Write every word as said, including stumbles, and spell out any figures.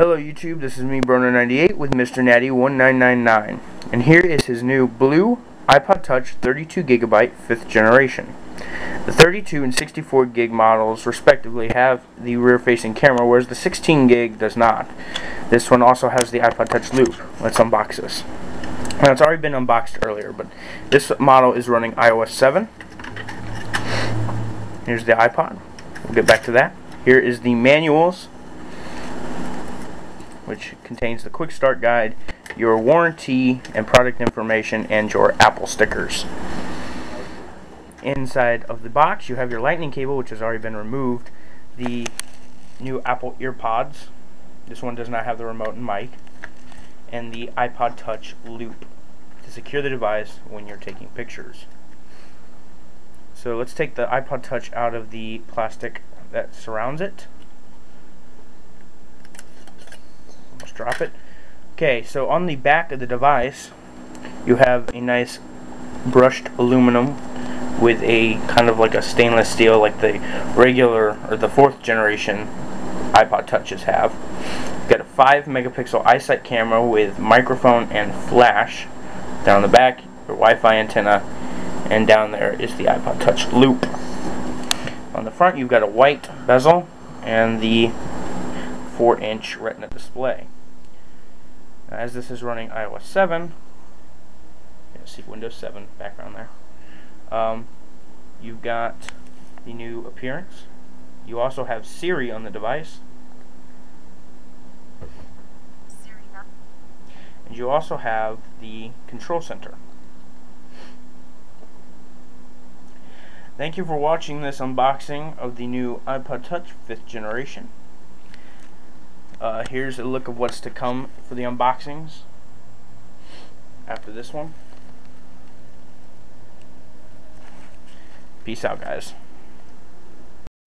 Hello YouTube, this is me Brono ninety-eight with Mister Natty one nine nine nine, and here is his new blue iPod Touch thirty-two gigabyte fifth generation. The thirty-two and sixty-four gig models respectively have the rear facing camera, whereas the sixteen gig does not. This one also has the iPod Touch loop. Let's unbox this. Now, it's already been unboxed earlier, but this model is running i O S seven. Here's the iPod. We'll get back to that. Here is the manuals, which contains the quick start guide, your warranty and product information, and your Apple stickers. Inside of the box you have your lightning cable, which has already been removed, the new Apple EarPods. This one does not have the remote and mic, and the iPod Touch loop to secure the device when you're taking pictures. So let's take the iPod Touch out of the plastic that surrounds it. Drop it. Okay, so on the back of the device you have a nice brushed aluminum with a kind of like a stainless steel, like the regular or the fourth generation iPod Touches have. You've got a five megapixel iSight camera with microphone and flash. Down the back, your Wi-Fi antenna, and down there is the iPod Touch loop. On the front you've got a white bezel and the four inch retina display. As this is running i O S seven, you'll see Windows seven background there. Um, you've got the new appearance. You also have Siri on the device. And you also have the Control Center. Thank you for watching this unboxing of the new iPod Touch fifth generation. Uh, here's a look of what's to come for the unboxings after this one. Peace out, guys.